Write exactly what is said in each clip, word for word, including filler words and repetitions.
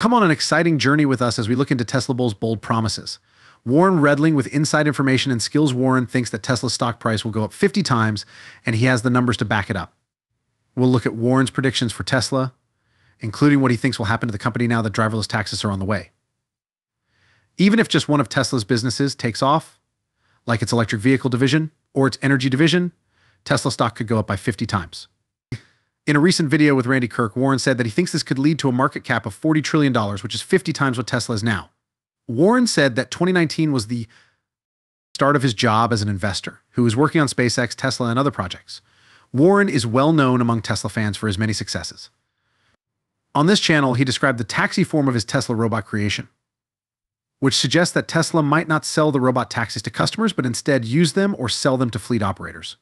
Come on an exciting journey with us as we look into Tesla Bull's bold promises. Warren Redlich with inside information and skills. Warren thinks that Tesla's stock price will go up fifty times, and he has the numbers to back it up. We'll look at Warren's predictions for Tesla, including what he thinks will happen to the company now that driverless taxis are on the way. Even if just one of Tesla's businesses takes off, like its electric vehicle division or its energy division, Tesla stock could go up by fifty times. In a recent video with Randy Kirk, Warren said that he thinks this could lead to a market cap of forty trillion dollars, which is fifty times what Tesla is now. Warren said that twenty nineteen was the start of his job as an investor who was working on SpaceX, Tesla, and other projects. Warren is well known among Tesla fans for his many successes. On this channel, he described the taxi form of his Tesla robot creation, which suggests that Tesla might not sell the robot taxis to customers, but instead use them or sell them to fleet operators.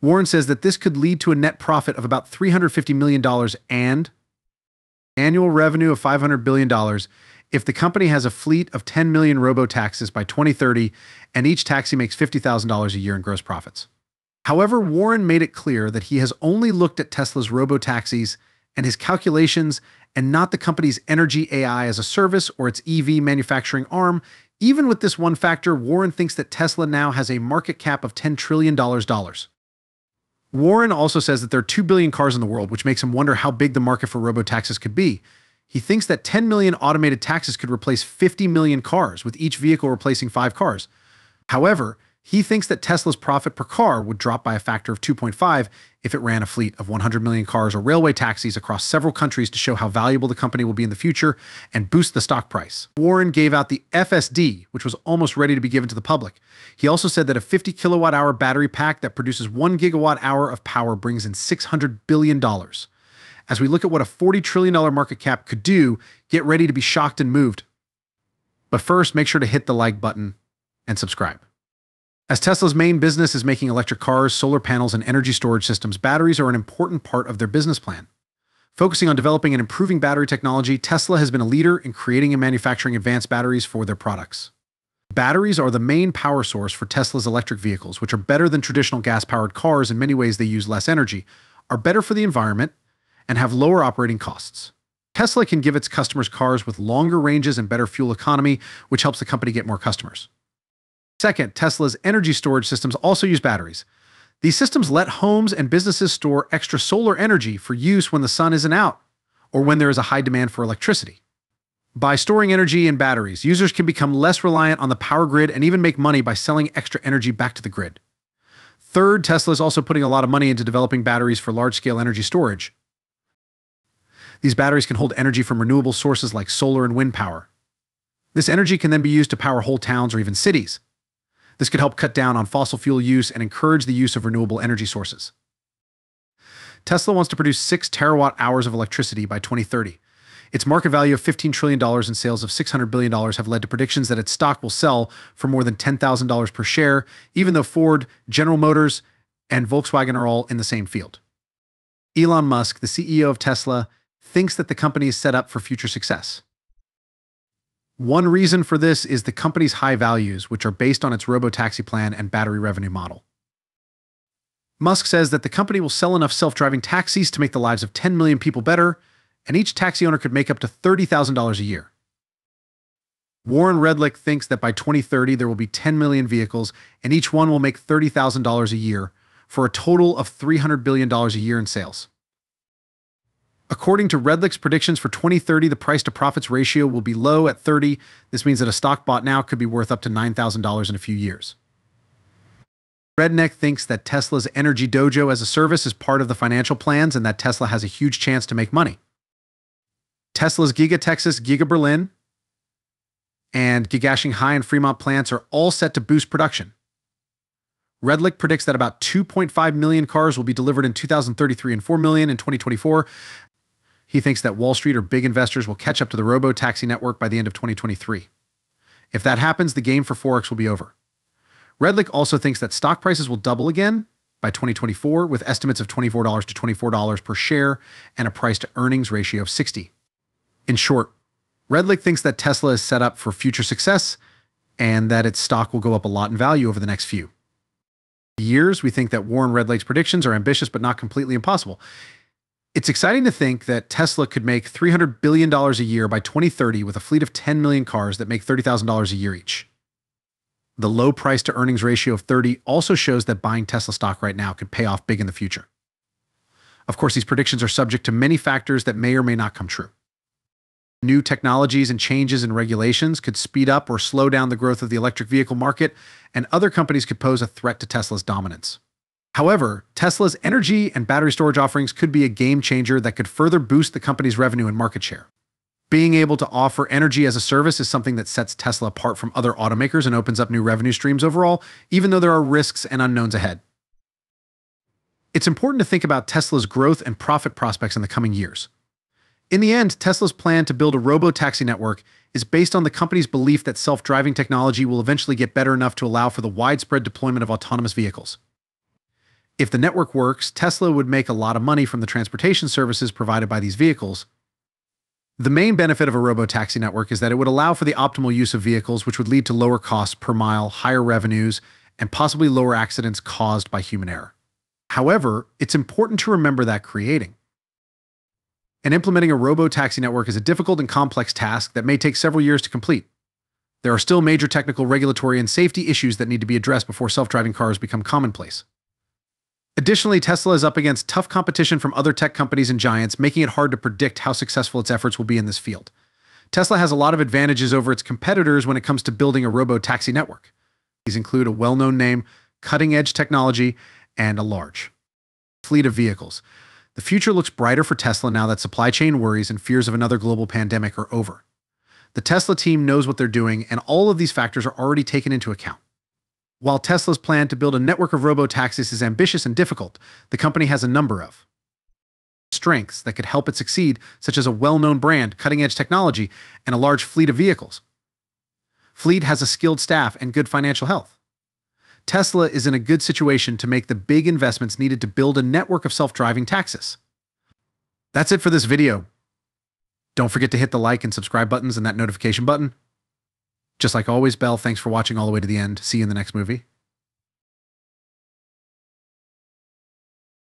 Warren says that this could lead to a net profit of about three hundred fifty million dollars and annual revenue of five hundred billion dollars if the company has a fleet of ten million robo-taxis by twenty thirty and each taxi makes fifty thousand dollars a year in gross profits. However, Warren made it clear that he has only looked at Tesla's robo-taxis and his calculations, and not the company's energy A I as a service or its E V manufacturing arm. Even with this one factor, Warren thinks that Tesla now has a market cap of ten trillion dollars. Warren also says that there are two billion cars in the world, which makes him wonder how big the market for robo-taxis could be. He thinks that ten million automated taxis could replace fifty million cars, with each vehicle replacing five cars. However, he thinks that Tesla's profit per car would drop by a factor of two point five if it ran a fleet of one hundred million cars or railway taxis across several countries to show how valuable the company will be in the future and boost the stock price. Warren gave out the F S D, which was almost ready to be given to the public. He also said that a fifty kilowatt hour battery pack that produces one gigawatt hour of power brings in six hundred billion dollars. As we look at what a forty trillion dollar market cap could do, get ready to be shocked and moved. But first, make sure to hit the like button and subscribe. As Tesla's main business is making electric cars, solar panels, and energy storage systems, batteries are an important part of their business plan. Focusing on developing and improving battery technology, Tesla has been a leader in creating and manufacturing advanced batteries for their products. Batteries are the main power source for Tesla's electric vehicles, which are better than traditional gas-powered cars in many ways. They use less energy, are better for the environment, and have lower operating costs. Tesla can give its customers cars with longer ranges and better fuel economy, which helps the company get more customers. Second, Tesla's energy storage systems also use batteries. These systems let homes and businesses store extra solar energy for use when the sun isn't out or when there is a high demand for electricity. By storing energy in batteries, users can become less reliant on the power grid and even make money by selling extra energy back to the grid. Third, Tesla is also putting a lot of money into developing batteries for large-scale energy storage. These batteries can hold energy from renewable sources like solar and wind power. This energy can then be used to power whole towns or even cities. This could help cut down on fossil fuel use and encourage the use of renewable energy sources. Tesla wants to produce six terawatt hours of electricity by twenty thirty. Its market value of fifteen trillion dollars and sales of six hundred billion dollars have led to predictions that its stock will sell for more than ten thousand dollars per share, even though Ford, General Motors, and Volkswagen are all in the same field. Elon Musk, the C E O of Tesla, thinks that the company is set up for future success. One reason for this is the company's high values, which are based on its robo-taxi plan and battery revenue model. Musk says that the company will sell enough self-driving taxis to make the lives of ten million people better, and each taxi owner could make up to thirty thousand dollars a year. Warren Redlich thinks that by twenty thirty there will be ten million vehicles, and each one will make thirty thousand dollars a year, for a total of three hundred billion dollars a year in sales. According to Redlich's predictions for twenty thirty, the price-to-profits ratio will be low at thirty. This means that a stock bought now could be worth up to nine thousand dollars in a few years. Redlich thinks that Tesla's energy dojo as a service is part of the financial plans and that Tesla has a huge chance to make money. Tesla's Giga Texas, Giga Berlin, and Gigashing High and Fremont plants are all set to boost production. Redlich predicts that about two point five million cars will be delivered in two thousand thirty-three and four million in twenty twenty-four. He thinks that Wall Street or big investors will catch up to the robo-taxi network by the end of twenty twenty-three. If that happens, the game for Forex will be over. Redlich also thinks that stock prices will double again by twenty twenty-four, with estimates of twenty-four to twenty-four dollars per share and a price-to-earnings ratio of sixty. In short, Redlich thinks that Tesla is set up for future success and that its stock will go up a lot in value over the next few years. We think that Warren Redlich's predictions are ambitious but not completely impossible. It's exciting to think that Tesla could make three hundred billion dollars a year by twenty thirty with a fleet of ten million cars that make thirty thousand dollars a year each. The low price to earnings ratio of thirty also shows that buying Tesla stock right now could pay off big in the future. Of course, these predictions are subject to many factors that may or may not come true. New technologies and changes in regulations could speed up or slow down the growth of the electric vehicle market, and other companies could pose a threat to Tesla's dominance. However, Tesla's energy and battery storage offerings could be a game changer that could further boost the company's revenue and market share. Being able to offer energy as a service is something that sets Tesla apart from other automakers and opens up new revenue streams overall, even though there are risks and unknowns ahead. It's important to think about Tesla's growth and profit prospects in the coming years. In the end, Tesla's plan to build a robo-taxi network is based on the company's belief that self-driving technology will eventually get better enough to allow for the widespread deployment of autonomous vehicles. If the network works, Tesla would make a lot of money from the transportation services provided by these vehicles. The main benefit of a robo-taxi network is that it would allow for the optimal use of vehicles, which would lead to lower costs per mile, higher revenues, and possibly lower accidents caused by human error. However, it's important to remember that creating and implementing a robo-taxi network is a difficult and complex task that may take several years to complete. There are still major technical, regulatory, and safety issues that need to be addressed before self-driving cars become commonplace. Additionally, Tesla is up against tough competition from other tech companies and giants, making it hard to predict how successful its efforts will be in this field. Tesla has a lot of advantages over its competitors when it comes to building a robo-taxi network. These include a well-known name, cutting-edge technology, and a large fleet of vehicles. The future looks brighter for Tesla now that supply chain worries and fears of another global pandemic are over. The Tesla team knows what they're doing, and all of these factors are already taken into account. While Tesla's plan to build a network of robo-taxis is ambitious and difficult, the company has a number of strengths that could help it succeed, such as a well-known brand, cutting-edge technology, and a large fleet of vehicles. Fleet has a skilled staff and good financial health. Tesla is in a good situation to make the big investments needed to build a network of self-driving taxis. That's it for this video. Don't forget to hit the like and subscribe buttons and that notification button. Just like always, bell. Thanks for watching all the way to the end. See you in the next movie.